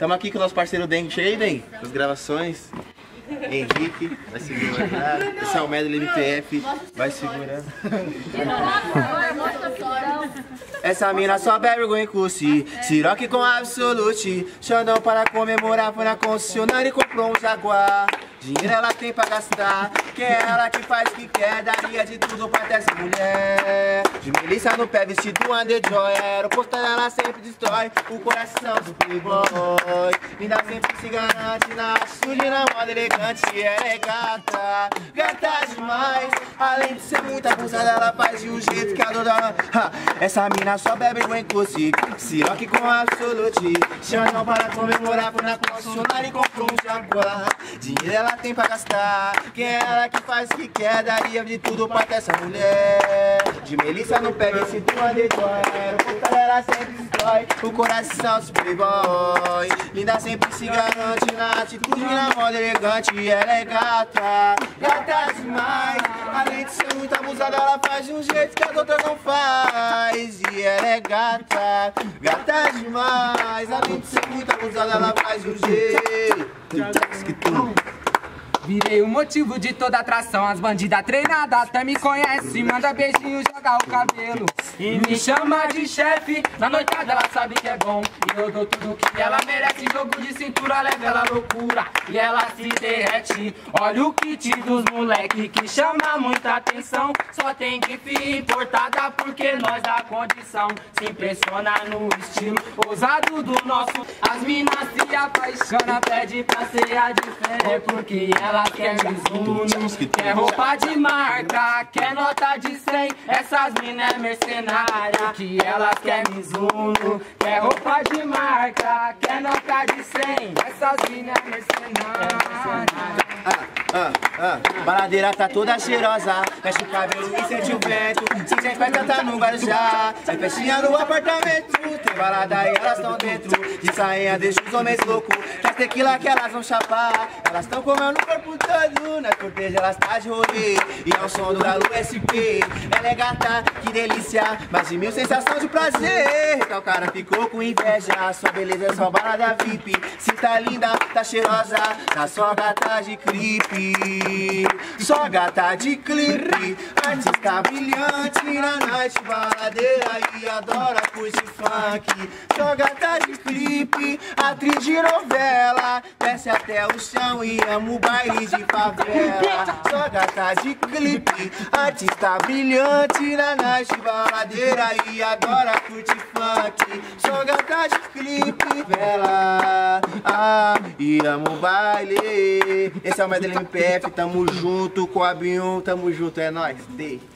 Estamos aqui com o nosso parceiro Deng Shaden, das gravações. Henrique vai segurando. Esse é o Medley MPF, vai segurando. Essa mina só vergonha cursi. Ciroc com Absolute. Xandão para comemorar, foi na concessionária e comprou um Jaguar. Dinheiro ela tem pra gastar, que é ela que faz o que quer. Daria de tudo pra ter essa mulher. De milícia no pé, vestido Underjoy. Aeroportando ela sempre destrói o coração do playboy. Mina sempre se garante na chulina, moda elegante. Ela é gata, gata demais. Além de ser muito abusada, ela faz de um jeito que adora. Essa mina só bebe o encoste. Ciroc com Absolute. Xandão para comemorar, foi na concessionária e comprou um Jaguar. Dinheiro ela tem pra gastar, que é ela que faz o que quer. Daria de tudo pra ter essa mulher. De melissa não pega esse tua dedói. Aeroportando ela sempre destrói o coração do playboy. Linda sempre se garante na atitude, na moda elegante. Ela é gata, gata demais. Além de ser muito abusada, ela faz de um jeito que as outras não faz. E ela é gata, gata demais. Além de ser muito abusada, ela faz de um jeito que tu... Virei o motivo de toda atração. As bandidas treinadas até me conhecem. Manda beijinho, joga o cabelo e me chama de chefe. Na noitada ela sabe que é bom e eu dou tudo que ela merece. Jogo de cintura leva ela à loucura e ela se derrete. Olha o kit dos moleque que chama muita atenção. Só tem que ficar importada porque nós dá condição. Se impressiona no estilo ousado do nosso. As minas se apaixonam, pede pra ser a diferença. É porque ela quer Mizuno, quer roupa de marca, quer nota de 100. Essas minas é mercenária. Que elas quer Mizuno, quer roupa de marca, quer nota de 100. Essas minas é mercenária. Baladeira tá toda cheirosa. Mexe o cabelo e sente o vento. Se tem festa tá no Guarujá. É festinha no apartamento. Tem balada e elas tão dentro. De sainha deixa os homens loucos. Que as tequila que elas vão chapar. Elas tão comendo o corpo todo. Na corteja elas tá de rolê e ao som do Galo SP. Ela é gata, que delícia. Mais de mil sensação de prazer. Tal cara ficou com inveja. Sua beleza é só balada VIP. Se tá linda, tá cheirosa. Tá só gata de clipe. Só gata de clipe, artista brilhante na noite baladeira e adora curtir funk. Só gata de clipe, atriz de novela, desce até o chão e ama o baile de favela. Só gata de clipe, artista brilhante na noite baladeira e adora curtir funk. Só gata de clipe, vela, e ama o baile. Esse é o Madeline PF, tamo junto com a Binho, tamo junto, é nóis. Dei.